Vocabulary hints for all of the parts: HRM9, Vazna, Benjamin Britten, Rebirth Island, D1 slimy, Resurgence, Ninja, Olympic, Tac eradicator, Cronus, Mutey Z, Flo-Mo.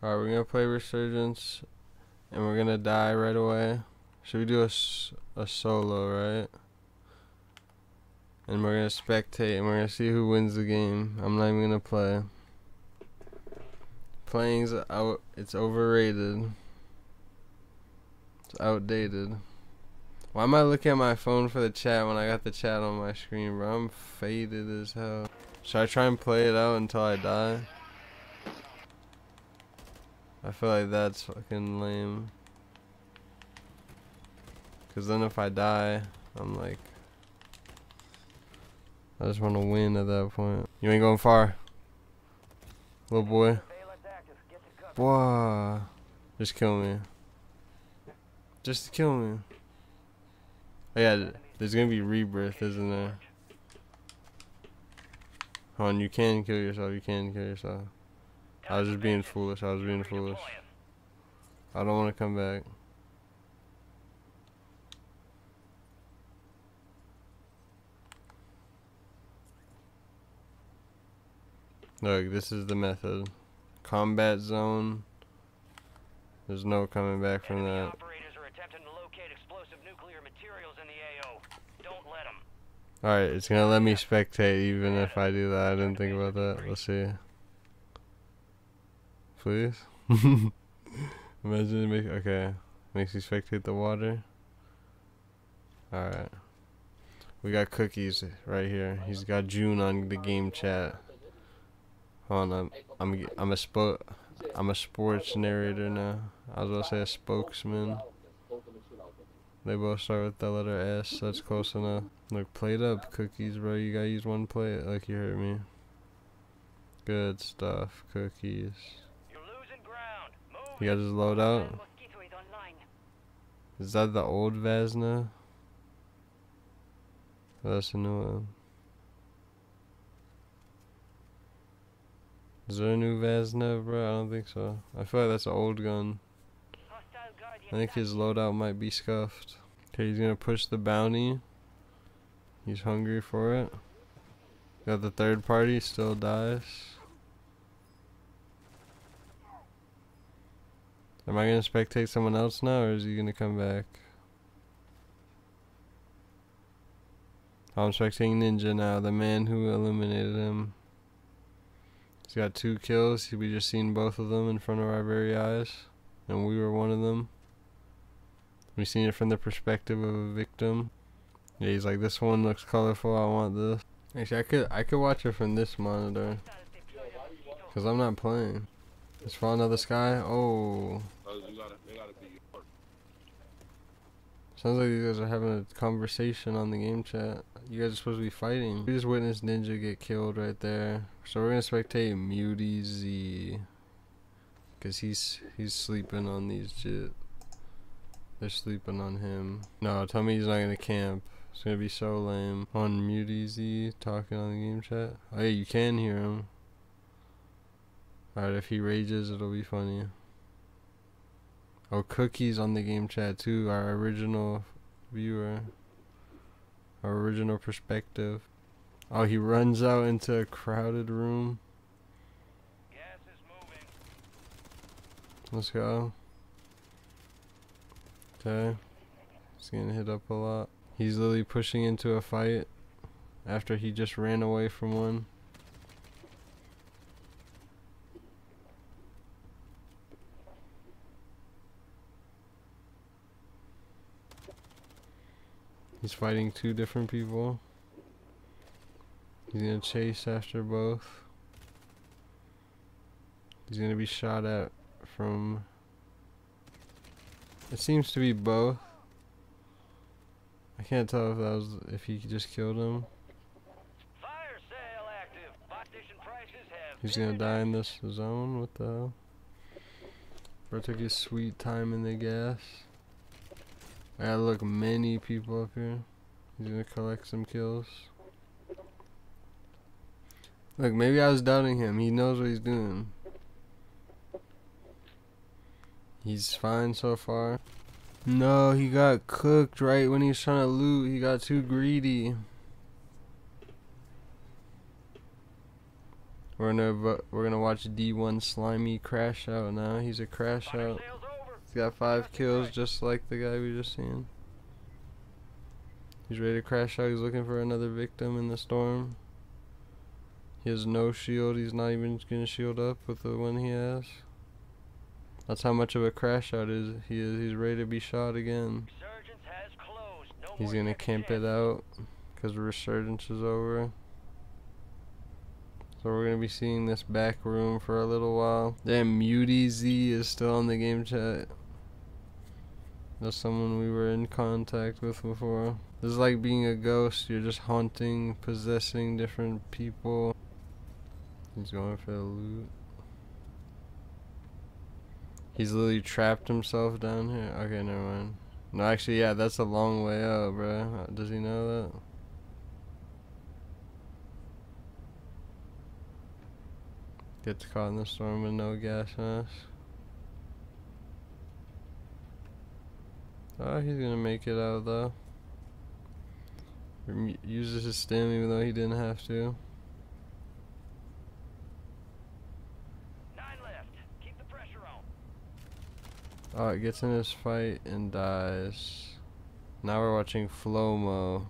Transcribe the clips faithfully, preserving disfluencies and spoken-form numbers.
Alright, we're gonna play Resurgence and we're gonna die right away. Should we do a, a solo, right? And we're gonna spectate and we're gonna see who wins the game. I'm not even gonna play. Playing's out, it's overrated. It's outdated. Why am I looking at my phone for the chat when I got the chat on my screen, bro? I'm faded as hell. Should I try and play it out until I die? I feel like that's fucking lame. Cause then if I die, I'm like, I just want to win at that point. You ain't going far, little boy. Whoa. Just kill me. Just kill me. Oh yeah, there's gonna be rebirth, isn't there? Hold on, you can kill yourself, you can kill yourself. I was just being foolish, I was being foolish. I don't want to come back. Look, this is the method. Combat zone. There's no coming back from that. Alright, it's gonna let me spectate even if I do that. I didn't think about that. Let's see. Please? Imagine it make, okay. Makes you spectate the water. Alright. We got cookies right here. He's got June on the game chat. Hold on, I'm I'm I'm a spo I'm a sports narrator now. I was gonna say a spokesman. They both start with the letter S, so that's close enough. Look, plate up cookies, bro. You gotta use one plate. Like, you heard me. Good stuff, cookies. You're losing ground. Move. You gotta just load out. Is that the old Vazna? Oh, that's a new one. Is there a new Vazna, bro? I don't think so. I feel like that's an old gun. I think his loadout might be scuffed. Okay, he's gonna push the bounty. He's hungry for it. Got the third party, still dies. Am I gonna spectate someone else now, or is he gonna come back? I'm spectating Ninja now, the man who eliminated him. He's got two kills. We just seen both of them in front of our very eyes, and we were one of them. We seen it from the perspective of a victim. Yeah, he's like, this one looks colorful. I want this. Actually, I could I could watch it from this monitor, cause I'm not playing. It's falling out of the sky. Oh. Sounds like you guys are having a conversation on the game chat. You guys are supposed to be fighting. We just witnessed Ninja get killed right there. So we're gonna spectate Mutey Z, cause he's he's sleeping on these jit. They're sleeping on him. No, tell me he's not gonna camp. It's gonna be so lame. On Mutey Z talking on the game chat. Oh yeah, you can hear him. Alright, if he rages, it'll be funny. Oh, cookies on the game chat too, our original viewer, our original perspective. Oh, he runs out into a crowded room. Gas is moving. Let's go. Okay, he's getting hit up a lot. He's literally pushing into a fight after he just ran away from one. He's fighting two different people. He's gonna chase after both. He's gonna be shot at from... It seems to be both. I can't tell if that was if he just killed him. Fire sale active. Competition prices have... He's gonna die in this zone. What the hell? Bro took his sweet time in the gas. I gotta look many people up here. He's gonna collect some kills. Look, maybe I was doubting him. He knows what he's doing. He's fine so far. No, he got cooked right when he was trying to loot. He got too greedy. We're gonna we're gonna watch D one Slimy crash out now. He's a crash out. He's got five kills, just like the guy we just seen. He's ready to crash out. He's looking for another victim in the storm. He has no shield. He's not even gonna shield up with the one he has. That's how much of a crash out is he is. He's ready to be shot again. He's gonna camp it out because Resurgence is over. So we're going to be seeing this back room for a little while. Damn, Mutey Z is still on the game chat. That's someone we were in contact with before. This is like being a ghost. You're just haunting, possessing different people. He's going for the loot. He's literally trapped himself down here. Okay, never mind. No, actually, yeah, that's a long way out, bro. Does he know that? Gets caught in the storm with no gas mask. Oh, he's gonna make it out though. Uses his stem even though he didn't have to. Nine left. Keep the pressure on. Oh, it gets in his fight and dies. Now we're watching Flo-Mo.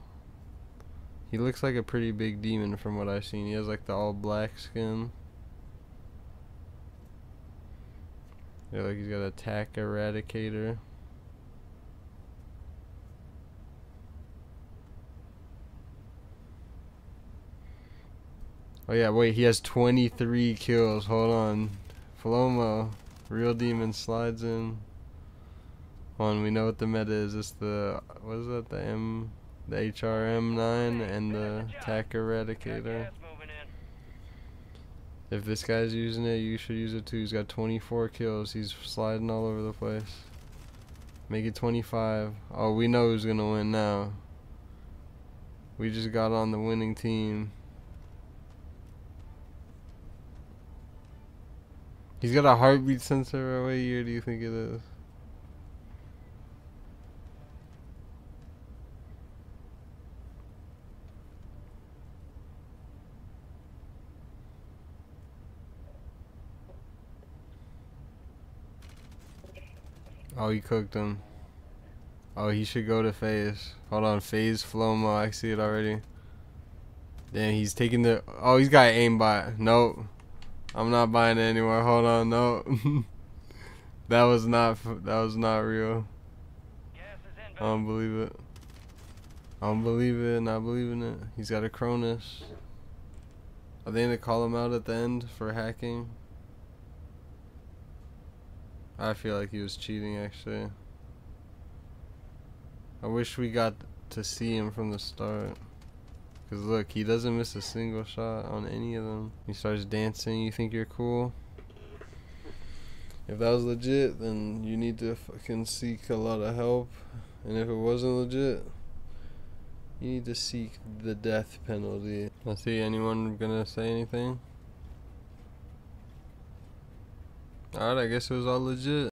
He looks like a pretty big demon from what I've seen. He has like the all black skin. Yeah, like he's got a Tac eradicator. Oh yeah, wait, he has twenty-three kills. Hold on. Flo-Mo, real demon, slides in. Hold on, we know what the meta is. It's the, what is that? The M, the H R M nine and the Tac eradicator. If this guy's using it, you should use it too. He's got twenty-four kills. He's sliding all over the place. Make it twenty-five. Oh, we know who's gonna win now. We just got on the winning team. He's got a heartbeat sensor. What year do you think it is? Oh, he cooked him. Oh, he should go to phase. Hold on, phase Flo-Mo. I see it already. Damn, he's taking the... Oh, he's got aimbot. Nope. I'm not buying it anymore. Hold on, no. That was not... That was not real. I don't believe it. I don't believe it. Not believing it. He's got a Cronus. Are they going to call him out at the end for hacking? I feel like he was cheating, actually. I wish we got to see him from the start. Because look, he doesn't miss a single shot on any of them. He starts dancing. You think you're cool? If that was legit, then you need to fucking seek a lot of help. And if it wasn't legit, you need to seek the death penalty. I see anyone gonna say anything? Alright, I guess it was all legit.